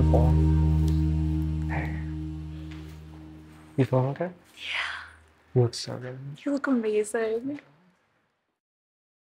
beautiful. You feeling okay? Yeah. You look so good. You look amazing.